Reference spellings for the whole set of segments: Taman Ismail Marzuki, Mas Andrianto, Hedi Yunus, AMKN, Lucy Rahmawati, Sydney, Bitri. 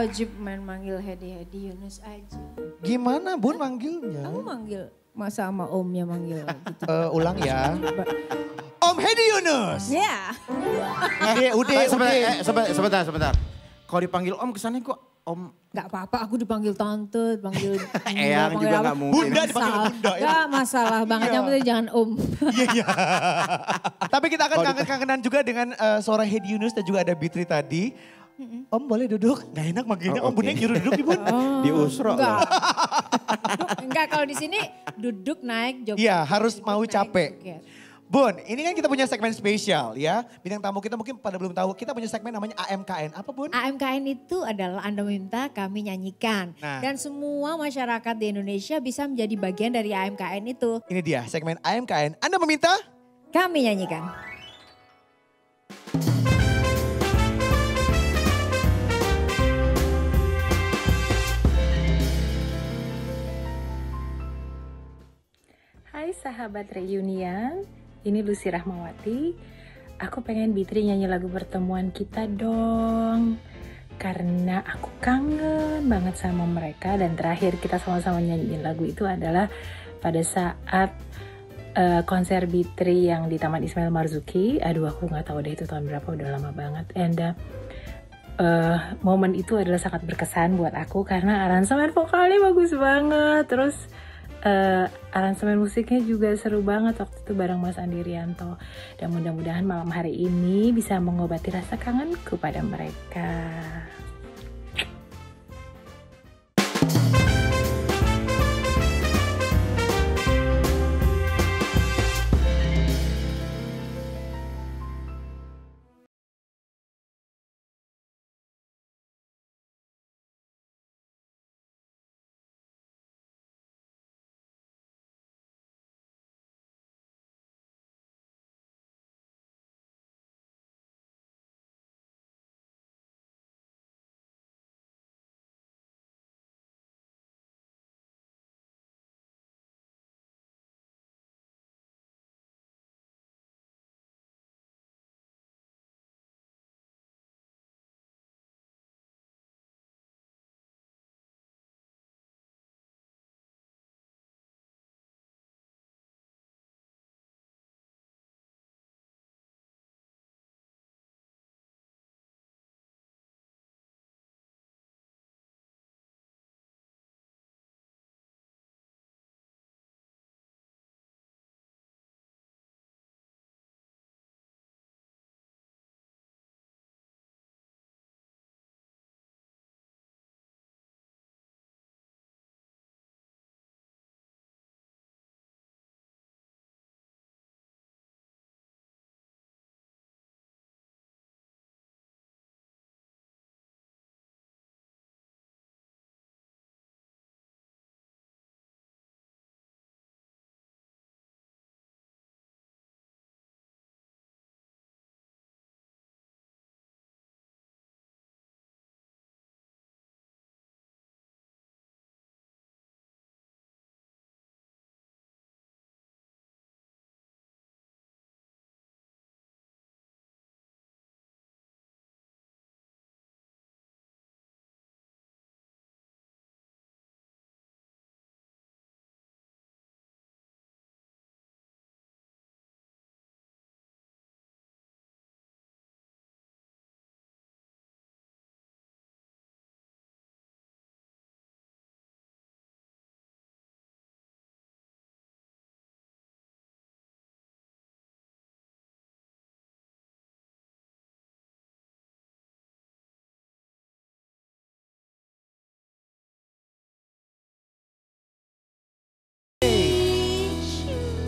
wajib main manggil Hedi Yunus aja. Gimana Bun manggilnya? Kamu manggil, masa sama omnya manggil gitu. Ulang ya. Om Hedi Yunus. Iya. Yeah. Sebentar. Kalau dipanggil om kesannya kok om. Gak apa-apa, aku dipanggil tante, dipanggil eyang juga gak mungkin. Bunda dipanggil bunda ya. Gak masalah banget, yang penting jangan om. Iya. Tapi kita akan kangen-kangenan juga dengan suara Hedi Yunus dan juga ada Bitri tadi. Om boleh duduk? Gak enak manggilnya om, Bunda yang nyuruh duduk Ibu. Diusro loh. Enggak, kalau di sini duduk naik joget. Iya, harus mau capek. Bun, ini kan kita punya segmen spesial ya. Bintang tamu kita mungkin pada belum tahu, kita punya segmen namanya AMKN. Apa Bun? AMKN itu adalah Anda minta kami nyanyikan. Nah. Dan semua masyarakat di Indonesia bisa menjadi bagian dari AMKN itu. Ini dia segmen AMKN. Anda meminta? Kami nyanyikan. Hai sahabat reunian. Ini Lucy Rahmawati, aku pengen Bitri nyanyi lagu pertemuan kita dong. Karena aku kangen banget sama mereka dan terakhir kita sama-sama nyanyiin lagu itu adalah pada saat konser Bitri yang di Taman Ismail Marzuki. Aduh aku gak tahu deh itu tahun berapa, udah lama banget. And momen itu adalah sangat berkesan buat aku karena aransemen vokalnya bagus banget. Terus aransemen musiknya juga seru banget waktu itu bareng Mas Andrianto. Dan mudah-mudahan malam hari ini bisa mengobati rasa kangenku pada mereka.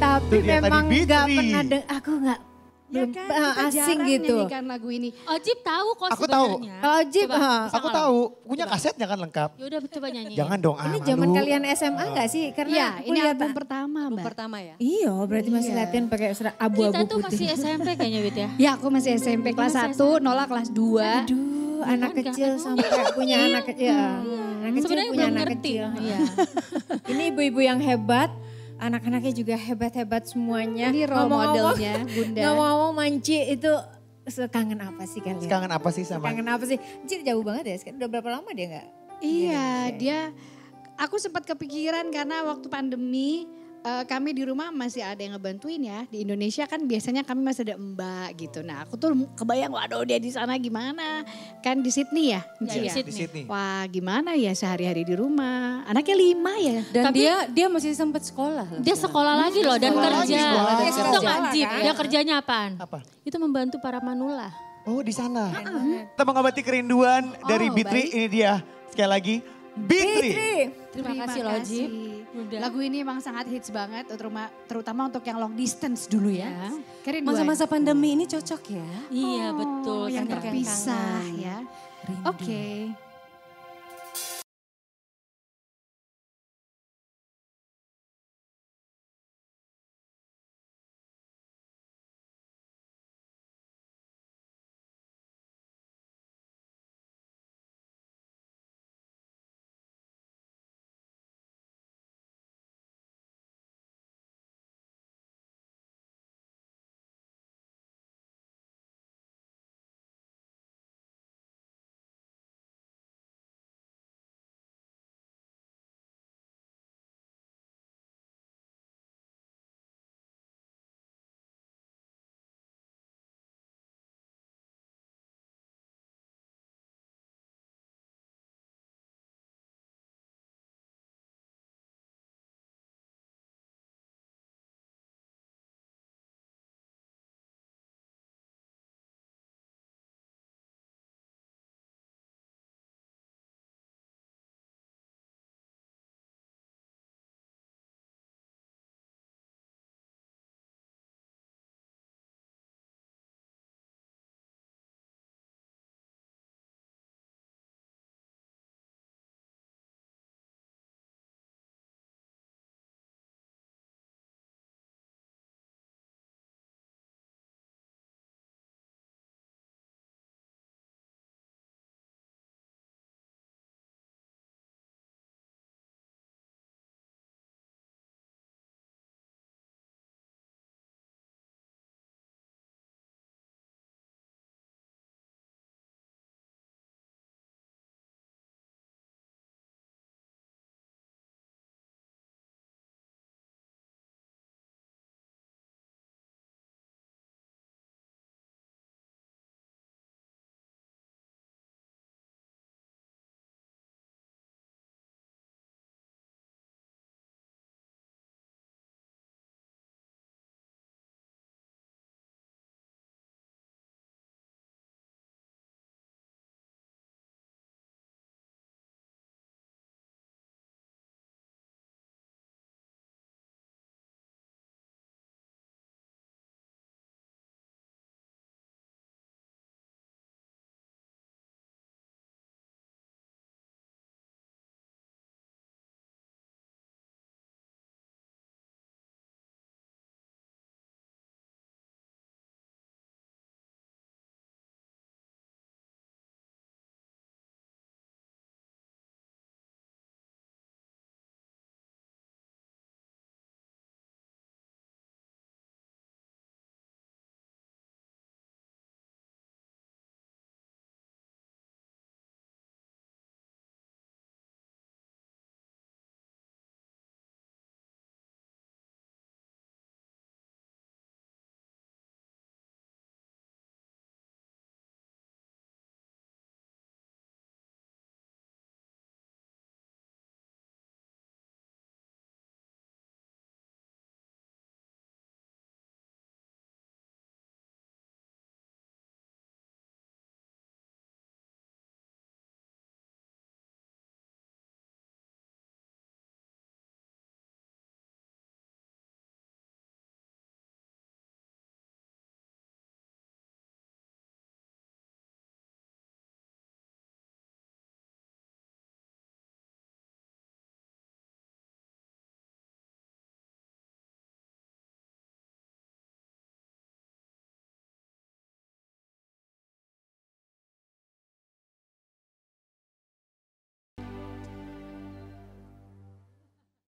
Tapi memang gak pernah aku gak ya kan, asing gitu. Nyanyikan lagu ini. Ojib tahu kok sebenarnya. Ojib, aku tahu. Punya kasetnya kan lengkap. Ya udah coba nyanyi. Jangan dong. Ini zaman kalian SMA gak sih? Karena ya, ini album pertama Mbak. Pertama ya? Iya, berarti masih latihan pakai abu-abu putih. Kita tuh masih SMP kayaknya Bit ya? Ya aku masih SMP kelas 1, Nola kelas 2. Aduh, anak kecil sampai punya anak kecil. Sebenarnya belum ngerti. Ini ibu-ibu yang hebat. Anak-anaknya juga hebat-hebat semuanya. Ini role modelnya Bunda. Ngomong-ngomong Manci itu Kangen apa sih kalian? Kangen apa sih sama? Kangen apa sih? Cik jauh banget ya, udah berapa lama dia gak? Iya dia, aku sempat kepikiran karena waktu pandemi kami di rumah masih ada yang ngebantuin ya. Di Indonesia kan biasanya kami masih ada mbak gitu. Nah aku tuh kebayang waduh dia di sana gimana. Kan di Sydney ya? Ya, ya. Di Sydney. Wah gimana ya sehari-hari di rumah. Anaknya 5 ya. Dan tapi, dia masih sempat sekolah. Loh. Dia sekolah lagi loh dan kerja. Itu wajib. Dia kerjanya apaan? Apa? Itu membantu para manula. Oh di sana. Kita mengobati kerinduan dari Bitri. Baik. Ini dia sekali lagi. Bitri. Terima kasih loh Ji. Lagu ini emang sangat hits banget terutama untuk yang long distance dulu ya. Masa-masa pandemi ini cocok ya. Iya betul. Yang terpisah ya. Oke.